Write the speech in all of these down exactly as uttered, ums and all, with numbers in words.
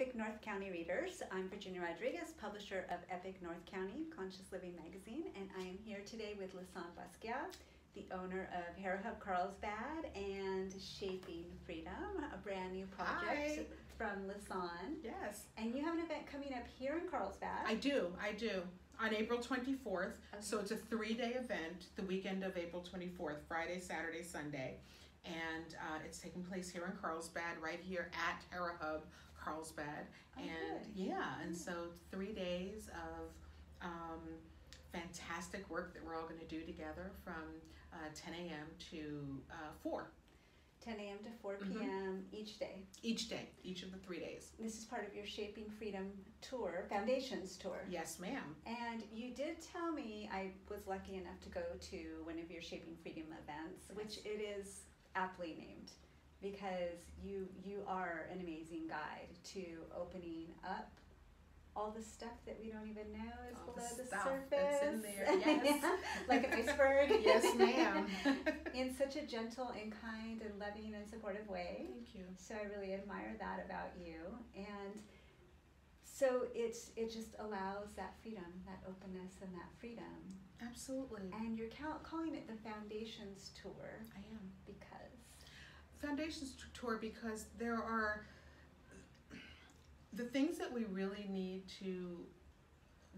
Epic North County readers. I'm Virginia Rodriguez, publisher of Epic North County Conscious Living Magazine, and I am here today with Lisane Basquiat, the owner of Hera Hub Carlsbad and Shaping Freedom, a brand new project Hi. from Lisane. Yes. And you have an event coming up here in Carlsbad. I do, I do. On April twenty-fourth, okay. So it's a three-day event, the weekend of April twenty-fourth, Friday, Saturday, Sunday. And uh, it's taking place here in Carlsbad, right here at Hera Hub Carlsbad. Oh, and good. yeah, and so three days of um, fantastic work that we're all going to do together from uh, ten A M to uh, four. ten A M to four P M Mm-hmm. each day. Each day, each of the three days. This is part of your Shaping Freedom tour, Foundations tour. Yes, ma'am. And you did tell me, I was lucky enough to go to one of your Shaping Freedom events, which it is aptly named, because you you are an amazing guide to opening up all the stuff that we don't even know is all below the, the surface. That's in there, yes. Yeah, like an iceberg. Yes, ma'am. In such a gentle and kind and loving and supportive way. Thank you. So I really admire that about you. And so it's it just allows that freedom, that openness and that freedom. Absolutely. And you're calling it the Foundations Tour. I am. Because? Foundations Tour because there are the things that we really need to,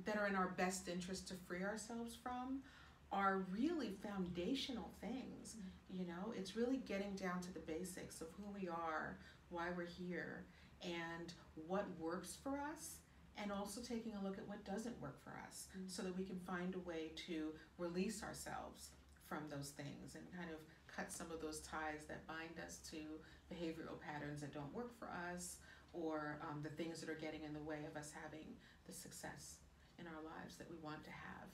that are in our best interest to free ourselves from, are really foundational things. Mm-hmm. You know, it's really getting down to the basics of who we are, why we're here, and what works for us, and also taking a look at what doesn't work for us, mm-hmm. so that we can find a way to release ourselves from those things and kind of cut some of those ties that bind us to behavioral patterns that don't work for us, or um, the things that are getting in the way of us having the success in our lives that we want to have,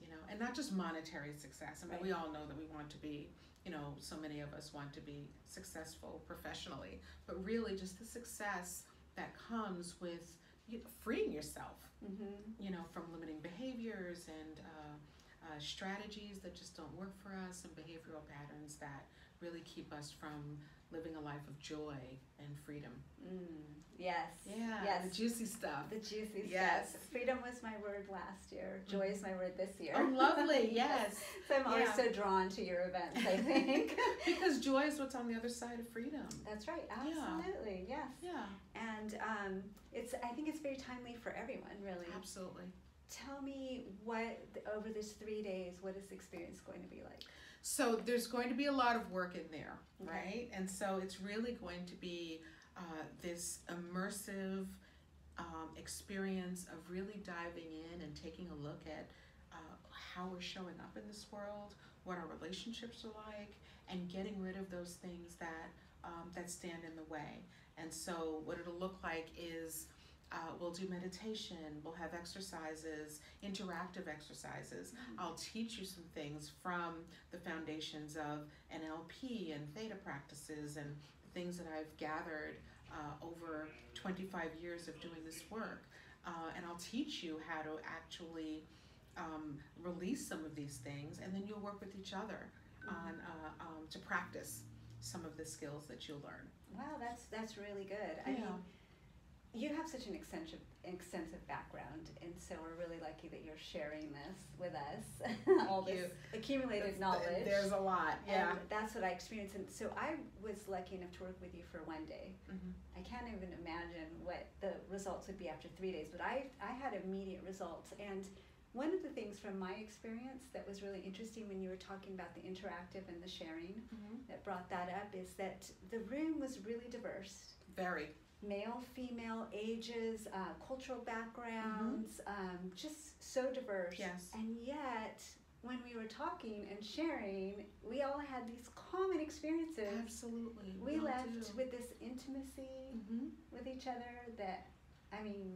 you know, and not just monetary success. I mean, right. we all know that we want to be, you know, so many of us want to be successful professionally, but really just the success that comes with you know, freeing yourself, mm-hmm. you know, from limiting behaviors and uh, uh, strategies that just don't work for us, and behavioral patterns that really keep us from living a life of joy and freedom. Mm, yes. Yeah. Yes. The juicy stuff. The juicy yes. stuff. Freedom was my word last year. Joy is my word this year. Oh, lovely. Yes. So I'm always yeah. so drawn to your events, I think. Because joy is what's on the other side of freedom. That's right. Absolutely. Yeah. Yes. Yeah. And um, it's. I think it's very timely for everyone, really. Absolutely. Tell me what, over this three days, what is the experience going to be like? So there's going to be a lot of work in there, okay. right? And so it's really going to be uh, this immersive um, experience of really diving in and taking a look at uh, how we're showing up in this world, what our relationships are like, and getting rid of those things that, um, that stand in the way. And so what it'll look like is Uh, we'll do meditation, we'll have exercises, interactive exercises. Mm-hmm. I'll teach you some things from the foundations of N L P and Theta practices and things that I've gathered uh, over twenty-five years of doing this work. Uh, and I'll teach you how to actually um, release some of these things, and then you'll work with each other mm-hmm. on uh, um, to practice some of the skills that you'll learn. Wow, that's, that's really good. Yeah. I mean, you have such an extensive, extensive background, and so we're really lucky that you're sharing this with us, all this accumulated knowledge. There's a lot, yeah. And that's what I experienced, and so I was lucky enough to work with you for one day. Mm-hmm. I can't even imagine what the results would be after three days, but I, I had immediate results, and one of the things from my experience that was really interesting when you were talking about the interactive and the sharing mm-hmm. that brought that up is that the room was really diverse. Very. Male, female, ages, uh, cultural backgrounds, mm-hmm. um, just so diverse. Yes. And yet, when we were talking and sharing, we all had these common experiences. Absolutely. We, we left do. with this intimacy mm-hmm. with each other that, I mean,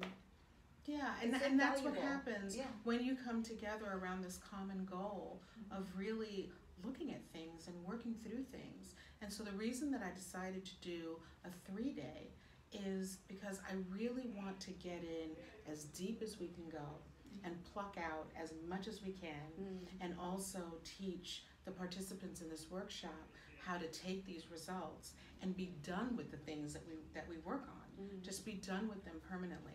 yeah, and, th and that's what happens yeah. when you come together around this common goal mm-hmm. of really looking at things and working through things. And so the reason that I decided to do a three-day is because I really want to get in as deep as we can go and pluck out as much as we can mm. and also teach the participants in this workshop how to take these results and be done with the things that we that we work on. Mm-hmm. Just be done with them permanently.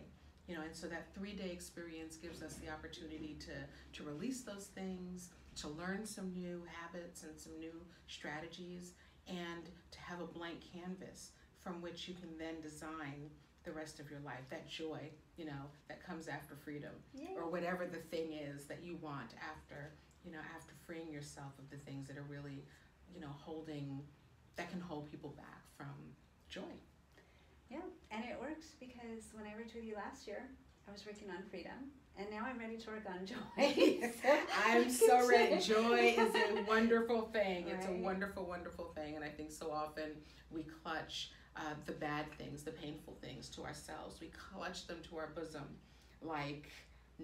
You know, and so that three-day experience gives us the opportunity to, to release those things, to learn some new habits and some new strategies, and to have a blank canvas from which you can then design the rest of your life, that joy, you know, that comes after freedom. Yay. Or whatever the thing is that you want after, you know, after freeing yourself of the things that are really, you know, holding, that can hold people back from joy. Yeah, and it worked, because when I worked with you last year, I was working on freedom, and now I'm ready to work on joy. I'm so ready. Joy is a wonderful thing. Right. It's a wonderful, wonderful thing, and I think so often we clutch uh, the bad things, the painful things to ourselves. We clutch them to our bosom like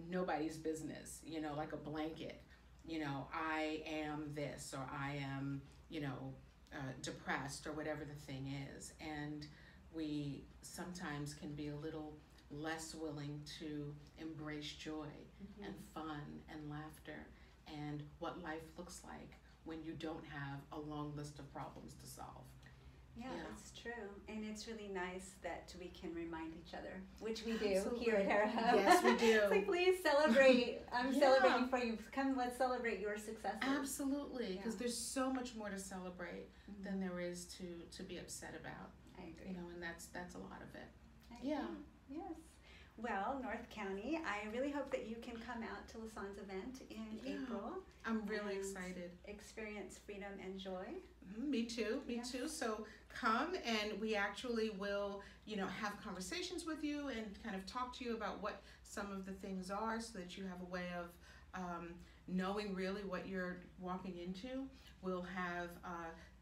nobody's business, you know, like a blanket. You know, I am this, or I am, you know, uh, depressed, or whatever the thing is, and we sometimes can be a little less willing to embrace joy, mm-hmm. and fun and laughter and what life looks like when you don't have a long list of problems to solve. Yeah, yeah, that's true. And it's really nice that we can remind each other, which we do. Absolutely. Here at Hera Hub. Yes, we do. It's like, please celebrate. I'm yeah. celebrating for you. Come, let's celebrate your successes. Absolutely, because yeah. there's so much more to celebrate, mm-hmm. than there is to, to be upset about. I agree. You know, and that's that's a lot of it. I yeah. Agree. Yes. Well, North County, I really hope that you can come out to Lisane's event in yeah. April. I'm really excited. Experience freedom and joy. Mm-hmm. Me too. Me yeah. too. So come, and we actually will, you know, have conversations with you and kind of talk to you about what some of the things are, so that you have a way of um, knowing really what you're walking into. We'll have uh,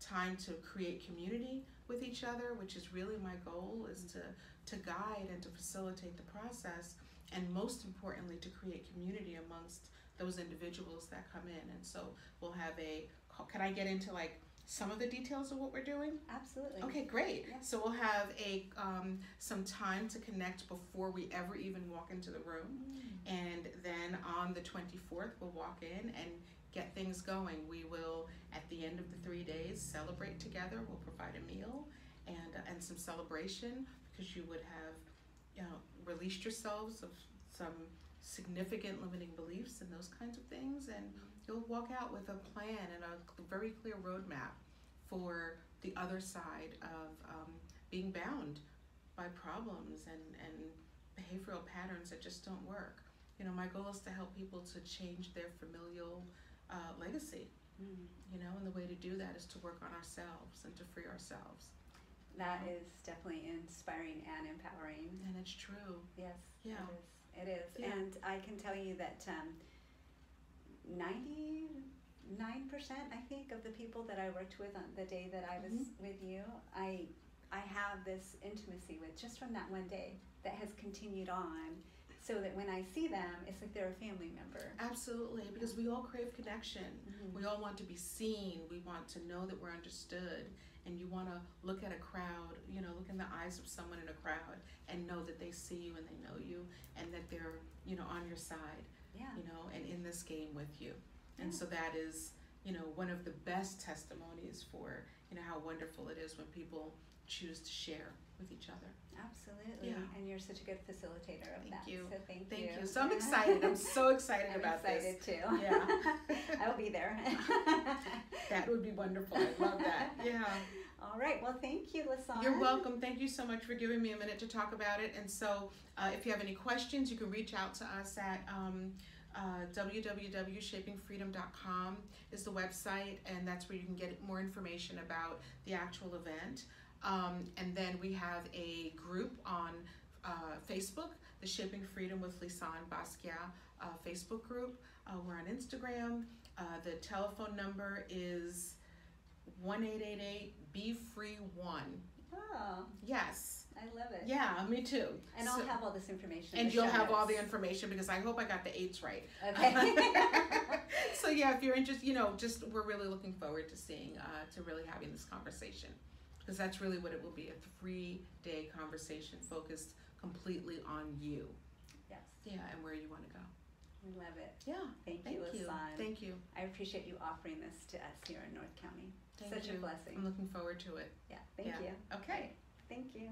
time to create community with each other, which is really my goal, is to to guide and to facilitate the process, and most importantly to create community amongst those individuals that come in. And so we'll have a, can I get into like some of the details of what we're doing? Absolutely. Okay, great. Yeah. So we'll have a um, some time to connect before we ever even walk into the room. Mm. And then on the twenty-fourth, we'll walk in and get things going. We will, at the end of the three days, celebrate together. We'll provide a meal and, uh, and some celebration, because you would have, you know, released yourselves of some significant limiting beliefs and those kinds of things, and you'll walk out with a plan and a very clear roadmap for the other side of um, being bound by problems and, and behavioral patterns that just don't work. You know, my goal is to help people to change their familial uh, legacy, mm-hmm. you know, and the way to do that is to work on ourselves and to free ourselves. That is definitely inspiring and empowering. And it's true. Yes, yeah. it is. It is. Yeah. And I can tell you that um, ninety-nine percent, I think, of the people that I worked with on the day that I was mm-hmm. with you, I, I have this intimacy with just from that one day that has continued on, so that when I see them, it's like they're a family member. Absolutely, because we all crave connection. Mm-hmm. We all want to be seen. We want to know that we're understood. And you want to look at a crowd, you know, look in the eyes of someone in a crowd and know that they see you and they know you and that they're, you know, on your side, yeah. you know, and in this game with you. And yeah. so that is, you know, one of the best testimonies for, you know, how wonderful it is when people choose to share with each other. Absolutely. Yeah. And you're such a good facilitator of thank that. You. So thank, thank you. Thank you. So I'm excited. I'm so excited I'm about excited this. I'm excited too. Yeah. I'll be there. That would be wonderful. I love that. Yeah. All right. Well, thank you, Lisane. You're welcome. Thank you so much for giving me a minute to talk about it. And so uh, if you have any questions, you can reach out to us at um, uh, w w w dot shaping freedom dot com is the website, and that's where you can get more information about the actual event. Um, and then we have a group on uh, Facebook, the Shaping Freedom with Lisane Basquiat uh, Facebook group. Uh, we're on Instagram. Uh, the telephone number is one eight eight eight B free one. Oh. Yes. I love it. Yeah, me too. And so, I'll have all this information. And you'll have all the information, because I hope I got the eights right. Okay. So yeah, if you're interested, you know, just we're really looking forward to seeing, uh, to really having this conversation. Because that's really what it will be, a three-day conversation focused completely on you. Yes. Yeah, and where you want to go. I love it. Yeah. Thank, Thank you, Lisane. Thank you. I appreciate you offering this to us here in North County. Thank Such you. a blessing. I'm looking forward to it. Yeah. Thank yeah. you. Okay. Thank you.